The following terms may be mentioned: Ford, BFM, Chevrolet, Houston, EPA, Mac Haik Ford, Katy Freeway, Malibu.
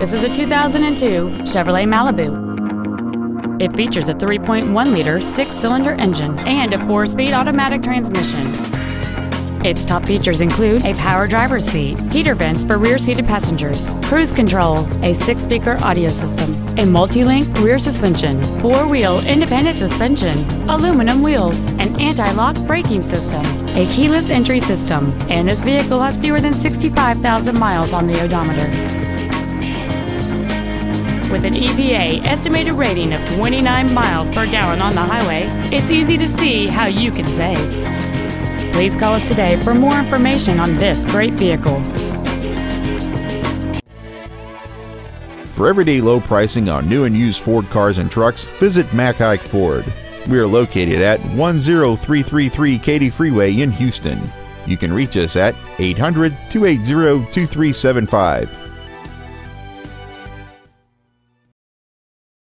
This is a 2002 Chevrolet Malibu. It features a 3.1-liter six-cylinder engine and a four-speed automatic transmission. Its top features include a power driver's seat, heater vents for rear-seated passengers, cruise control, a six-speaker audio system, a multi-link rear suspension, four-wheel independent suspension, aluminum wheels, an anti-lock braking system, a keyless entry system, and this vehicle has fewer than 65,000 miles on the odometer. With an EPA estimated rating of 29 miles per gallon on the highway, it's easy to see how you can save. Please call us today for more information on this great vehicle. For everyday low pricing on new and used Ford cars and trucks, visit Mac Haik Ford. We are located at 10333 Katy Freeway in Houston. You can reach us at 800-280-2375.